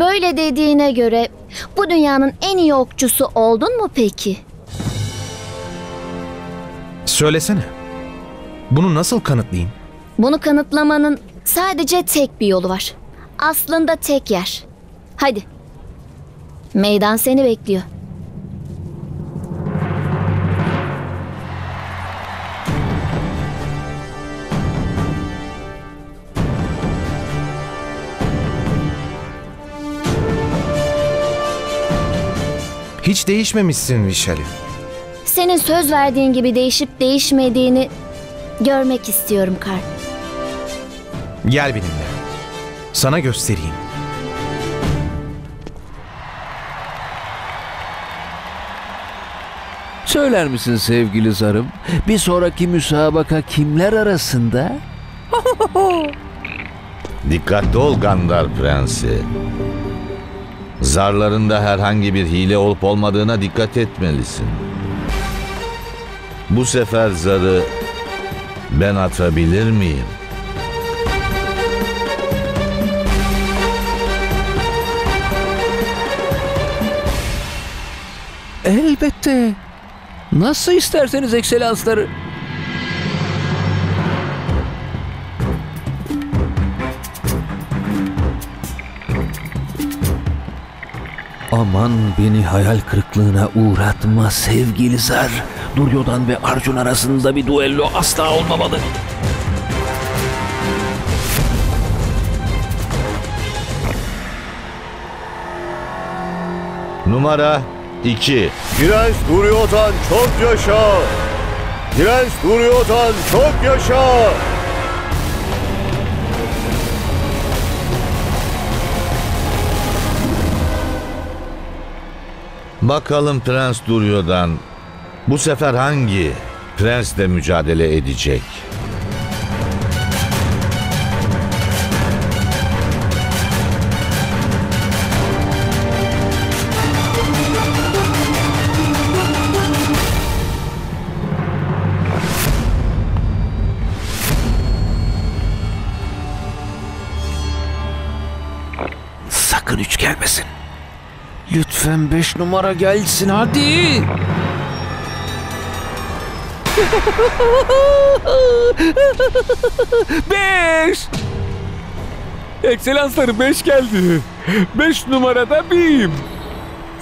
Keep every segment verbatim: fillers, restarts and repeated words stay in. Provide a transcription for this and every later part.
Böyle dediğine göre bu dünyanın en iyi okçusu oldun mu peki? Söylesene. Bunu nasıl kanıtlayayım? Bunu kanıtlamanın sadece tek bir yolu var. Aslında tek yer. Hadi. Meydan seni bekliyor. Hiç değişmemişsin Vrishali. Senin söz verdiğin gibi değişip değişmediğini görmek istiyorum Karn. Gel benimle. Sana göstereyim. Söyler misin sevgili zarım? Bir sonraki müsabaka kimler arasında? Dikkatli ol Gandar Prensi. Zarlarında herhangi bir hile olup olmadığına dikkat etmelisin. Bu sefer zarı ben atabilir miyim? Elbette. Nasıl isterseniz ekselansları. Aman beni hayal kırıklığına uğratma sevgili zar. Duryodhan ve Arjun arasında bir duello asla olmamalı. Numara iki. Prens Duryodhan çok yaşa. Prens Duryodhan çok yaşa. Bakalım Prens Duryodhan bu sefer hangi prensle mücadele edecek? Sakın üç gelmesin. Lütfen beş numara gelsin hadi. Beş. Ekselansları beş geldi. Beş numarada Bim.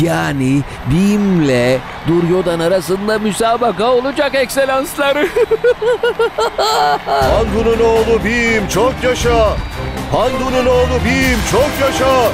Yani Bim'le Duryodhan arasında müsabaka olacak ekselansları. Handu'nun oğlu Bim çok yaşa. Handu'nun oğlu Bim çok yaşa.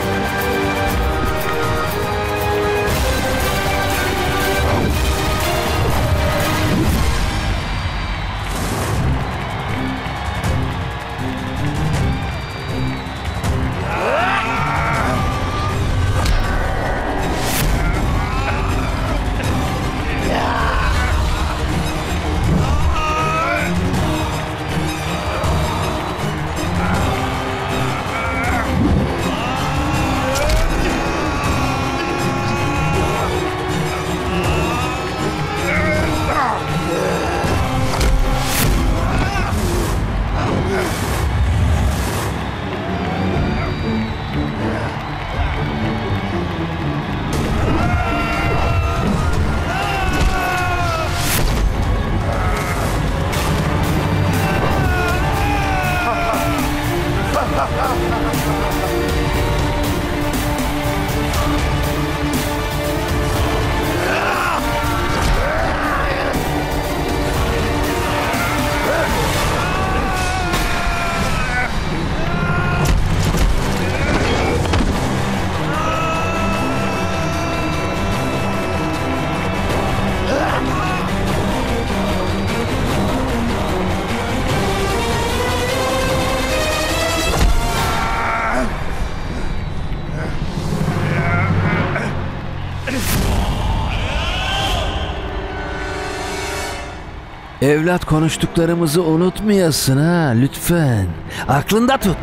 Evlat konuştuklarımızı unutmayasın ha lütfen. Aklında tut.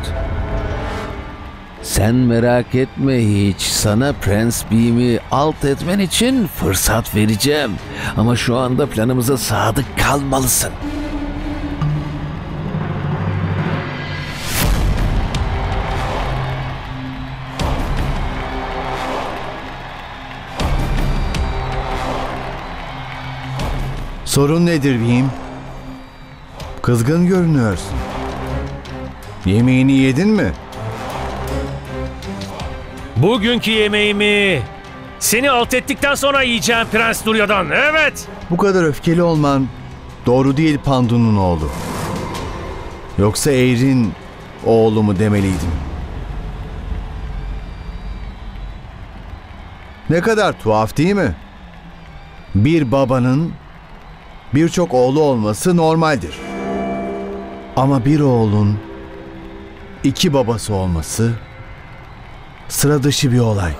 Sen merak etme hiç. Sana Prens Bim'i alt etmen için fırsat vereceğim. Ama şu anda planımıza sadık kalmalısın. Sorun nedir Bim? Kızgın görünüyorsun. Yemeğini yedin mi? Bugünkü yemeğimi seni alt ettikten sonra yiyeceğim Prens Duryodhan. Evet. Bu kadar öfkeli olman doğru değil Pandu'nun oğlu. Yoksa Eğrin oğlu mu demeliydim. Ne kadar tuhaf değil mi? Bir babanın birçok oğlu olması normaldir. Ama bir oğlun iki babası olması sıra dışı bir olay.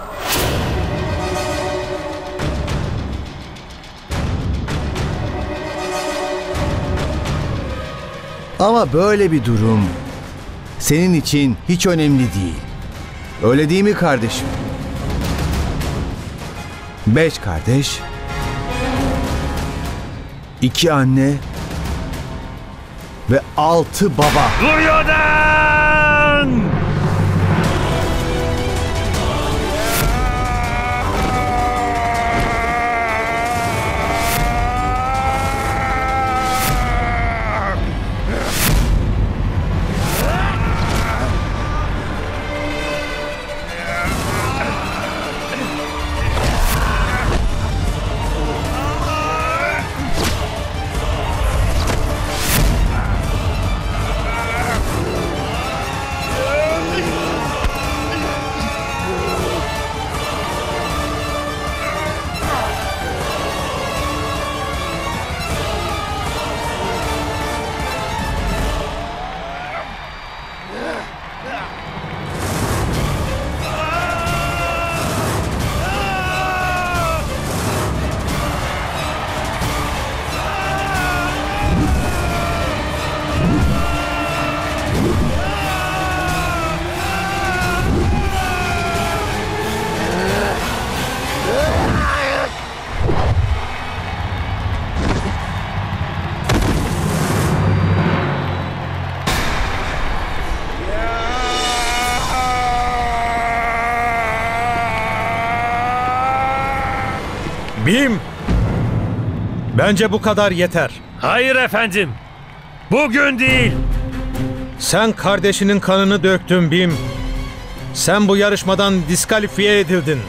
Ama böyle bir durum senin için hiç önemli değil. Öyle değil mi kardeşim? Beş kardeş, iki anne ve altı baba. Duryodhan! Bim, bence bu kadar yeter. Hayır efendim, bugün değil. Sen kardeşinin kanını döktün Bim. Sen bu yarışmadan diskalifiye edildin.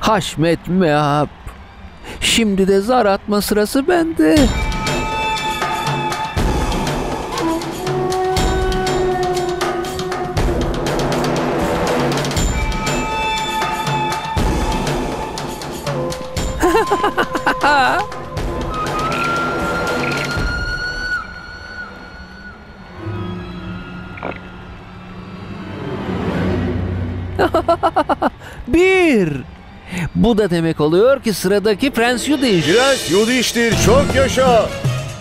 Haşmet Meab. Şimdi de zar atma sırası bende. Bir. Bu da demek oluyor ki sıradaki Prens Yudish. Prens Yudish'tir, çok yaşa.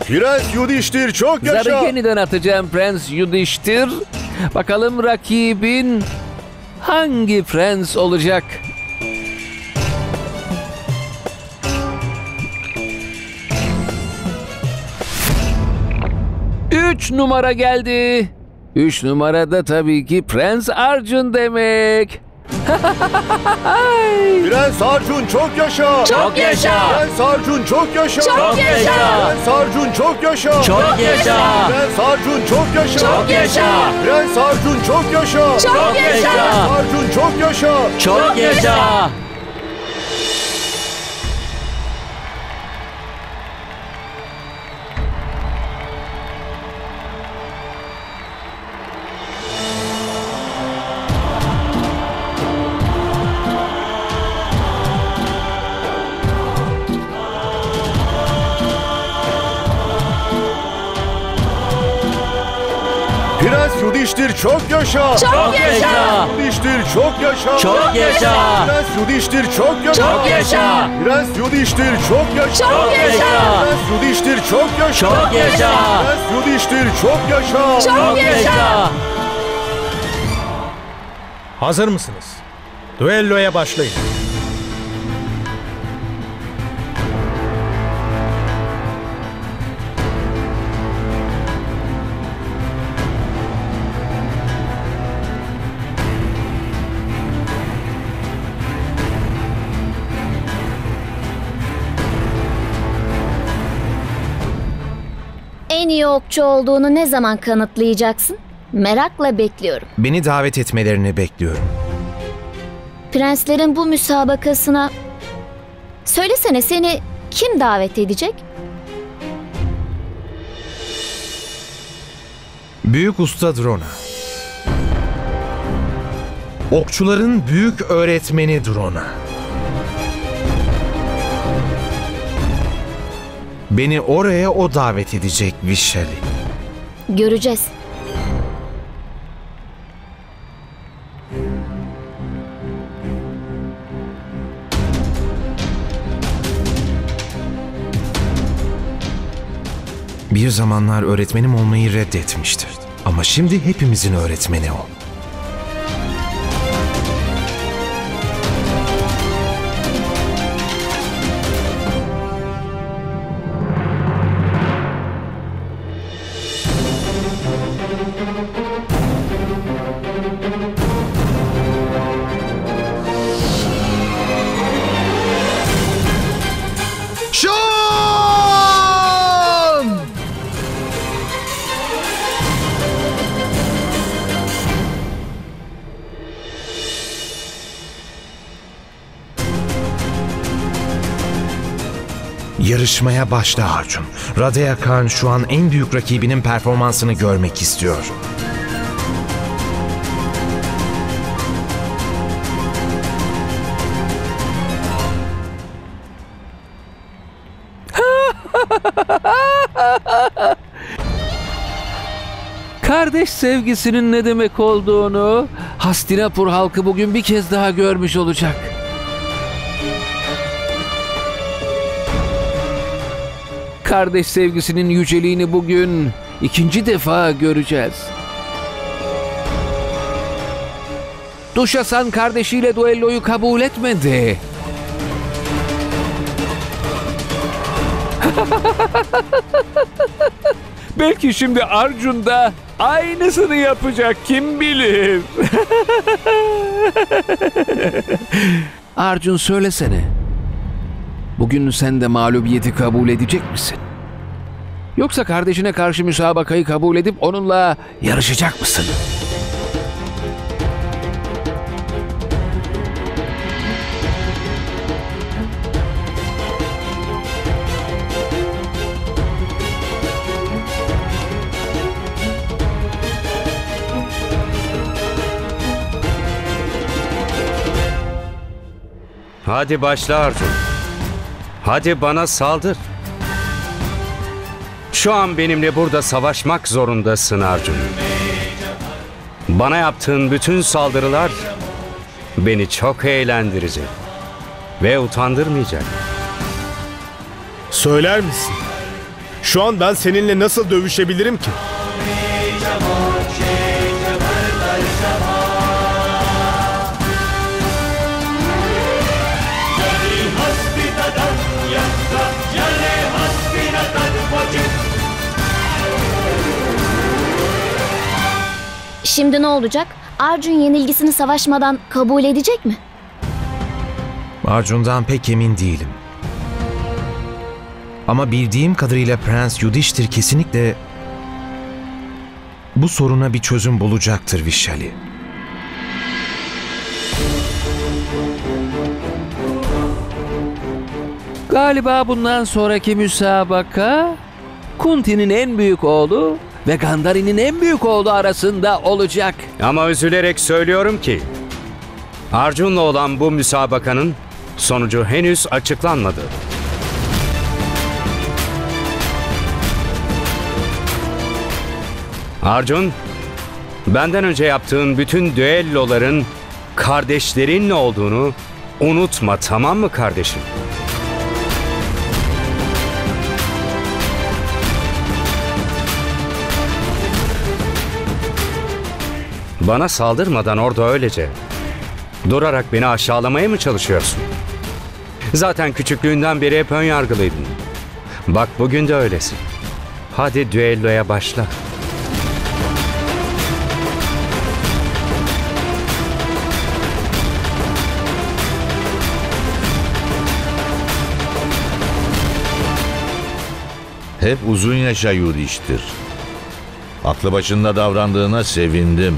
Prens Yudish'tir, çok yaşa. Zarı yeniden atacağım Prens Yudish'tir. Bakalım rakibin hangi prens olacak? Üç numara geldi. Üç numarada tabii ki Prens Arjun demek. Prens Sarjun çok yaşa. Çok yaşa. Prens Sarjun çok yaşa. Çok yaşa. Prens Sarjun çok yaşa. Çok yaşa. Prens Sarjun çok yaşa. Çok yaşa. Prens Sarjun çok yaşa. Çok yaşa. Prens Sarjun çok yaşa. Çok yaşa. Yudishthir çok yaşa. Çok yaşa. Yudishthir çok yaşa. Çok yaşa. Prens Yudishthir çok yaşa. Çok yaşa. Prens Yudishthir çok yaşa. Çok yaşa. Prens Yudishthir çok yaşa. Çok yaşa. Prens Yudishthir çok yaşa. Çok yaşa. Hazır mısınız? Düelloya başlayın. En iyi okçu olduğunu ne zaman kanıtlayacaksın? Merakla bekliyorum. Beni davet etmelerini bekliyorum. Prenslerin bu müsabakasına... Söylesene, seni kim davet edecek? Büyük Usta Drona. Okçuların büyük öğretmeni Drona. Beni oraya o davet edecek Vrishali. Göreceğiz. Bir zamanlar öğretmenim olmayı reddetmiştir. Ama şimdi hepimizin öğretmeni ol. Yarışmaya başla Arjun. Radheya Karn şu an en büyük rakibinin performansını görmek istiyor. Kardeş sevgisinin ne demek olduğunu Hastinapur halkı bugün bir kez daha görmüş olacak. Kardeş sevgisinin yüceliğini bugün ikinci defa göreceğiz. Dushasan kardeşiyle duelloyu kabul etmedi. Belki şimdi Arjun da aynısını yapacak, kim bilir. Arjun, söylesene. Bugün sen de mağlubiyeti kabul edecek misin? Yoksa kardeşine karşı müsabakayı kabul edip onunla yarışacak mısın? Hadi başla Arjun. Hadi bana saldır. Şu an benimle burada savaşmak zorundasın Arjun. Bana yaptığın bütün saldırılar beni çok eğlendirecek ve utandırmayacak. Söyler misin? Şu an ben seninle nasıl dövüşebilirim ki? Şimdi ne olacak? Arjun yenilgisini savaşmadan kabul edecek mi? Arjun'dan pek emin değilim. Ama bildiğim kadarıyla Prens Yudhishthira kesinlikle bu soruna bir çözüm bulacaktır Vrishali. Galiba bundan sonraki müsabaka Kunti'nin en büyük oğlu ve Gandar'ın en büyük oğlu arasında olacak. Ama üzülerek söylüyorum ki Arjun'la olan bu müsabakanın sonucu henüz açıklanmadı. Arjun, benden önce yaptığın bütün düelloların kardeşlerinle olduğunu unutma, tamam mı kardeşim? Bana saldırmadan orada öylece Durarak beni aşağılamaya mı çalışıyorsun? Zaten küçüklüğünden beri hep ön yargılıydın. Bak bugün de öylesin. Hadi düelloya başla. Hep uzun yaşa Yudhishthira. Aklı başında davrandığına sevindim.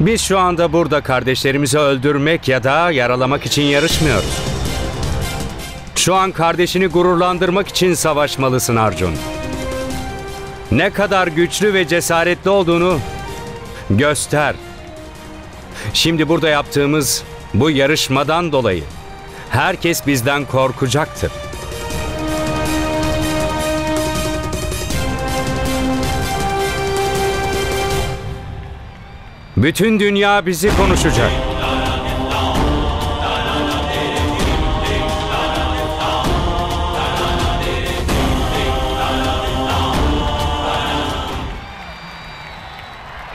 Biz şu anda burada kardeşlerimizi öldürmek ya da yaralamak için yarışmıyoruz. Şu an kardeşini gururlandırmak için savaşmalısın Arjun. Ne kadar güçlü ve cesaretli olduğunu göster. Şimdi burada yaptığımız bu yarışmadan dolayı herkes bizden korkacaktır. Bütün dünya bizi konuşacak.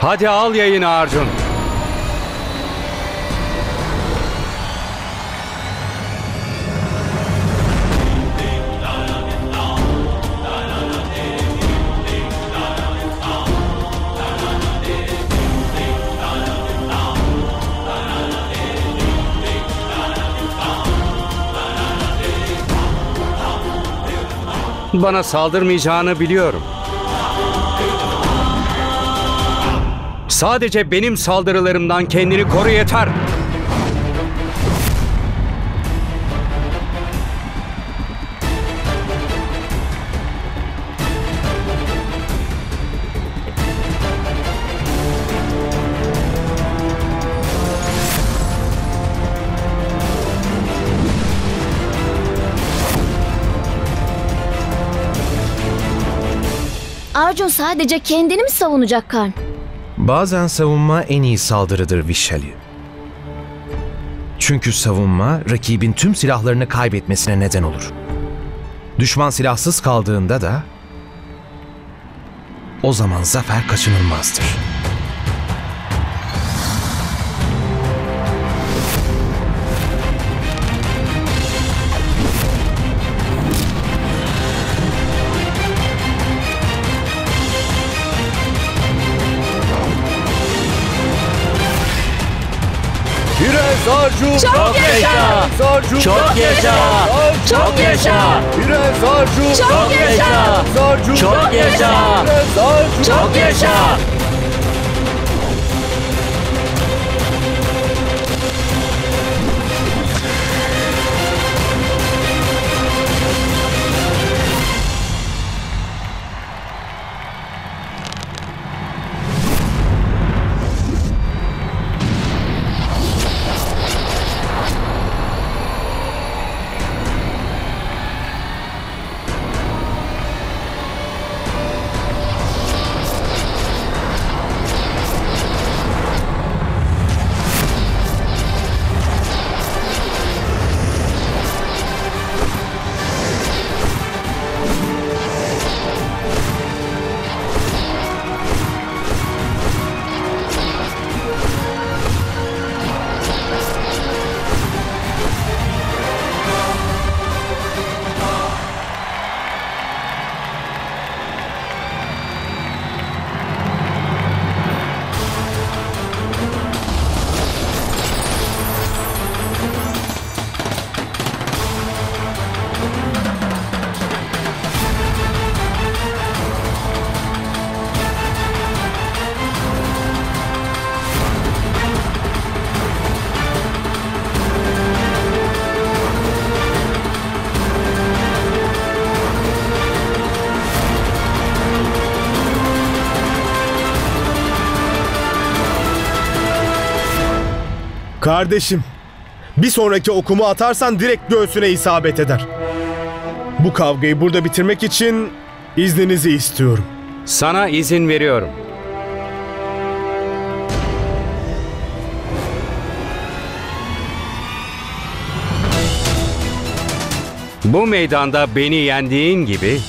Hadi al yayını Arjun. Bana saldırmayacağını biliyorum. Sadece benim saldırılarımdan kendini koru yeter. Arjun sadece kendini mi savunacak Karn? Bazen savunma en iyi saldırıdır Vrishali. Çünkü savunma rakibin tüm silahlarını kaybetmesine neden olur. Düşman silahsız kaldığında da o zaman zafer kaçınılmazdır. Sarjun, çok yaşa! Sarjun, çok yaşa! Çok yaşa! Sarjun, çok yaşa! Sarjun, çok yaşa! Sarjun, çok yaşa! Kardeşim, bir sonraki okumu atarsan direkt göğsüne isabet eder. Bu kavgayı burada bitirmek için izninizi istiyorum. Sana izin veriyorum. Bu meydanda beni yendiğin gibi,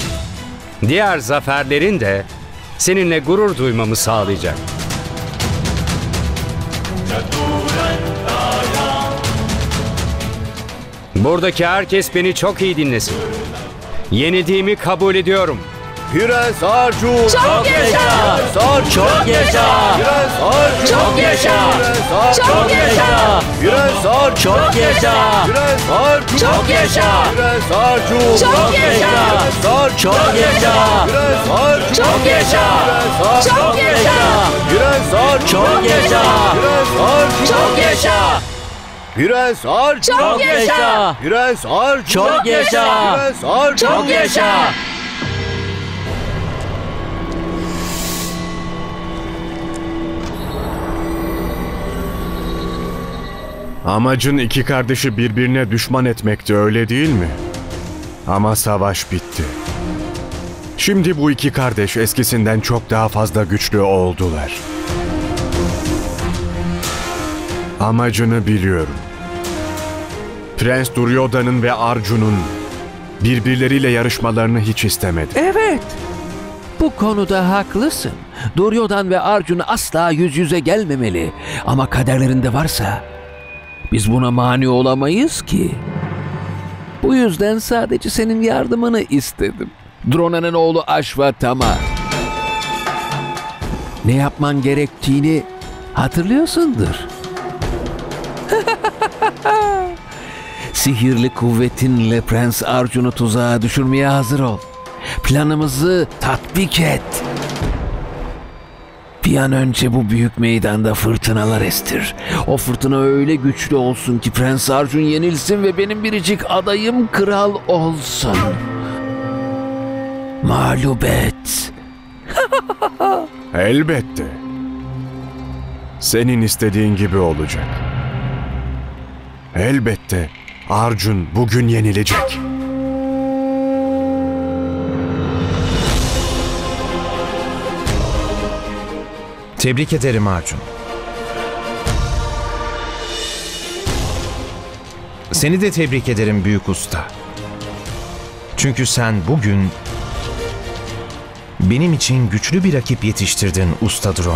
diğer zaferlerin de seninle gurur duymamı sağlayacak. Duryodhana Buradaki herkes beni çok iyi dinlesin. Yenildiğimi kabul ediyorum. Hüre Sarjun! Çok yaşa! Çok yaşa! Çok yaşa! Çok yaşa! Çok yaşa! Çok yaşa! Çok yaşa! Çok yaşa! Çok yaşa! Çok yaşa! Çok yaşa! Çok yaşa! Prens Arjun! Çok yaşa! Prens Arjun! Çok yaşa! Prens Arjun! Çok yaşa! Amacın iki kardeşi birbirine düşman etmekti, öyle değil mi? Ama savaş bitti. Şimdi bu iki kardeş eskisinden çok daha fazla güçlü oldular. Amacını biliyorum. Prens Duryodhana'nın ve Arjun'un birbirleriyle yarışmalarını hiç istemedim. Evet. Bu konuda haklısın. Duryodhan ve Arjun asla yüz yüze gelmemeli. Ama kaderlerinde varsa biz buna mani olamayız ki. Bu yüzden sadece senin yardımını istedim. Drona'nın oğlu Ashwatama. Ne yapman gerektiğini hatırlıyorsundur. Sihirli kuvvetinle Prens Arjun'u tuzağa düşürmeye hazır ol. Planımızı tatbik et. Bir an önce bu büyük meydanda fırtınalar estir. O fırtına öyle güçlü olsun ki Prens Arjun yenilsin ve benim biricik adayım kral olsun. Mağlup et. Elbette. Senin istediğin gibi olacak. Elbette Arjun bugün yenilecek. Tebrik ederim Arjun. Seni de tebrik ederim büyük usta. Çünkü sen bugün benim için güçlü bir rakip yetiştirdin usta Drona.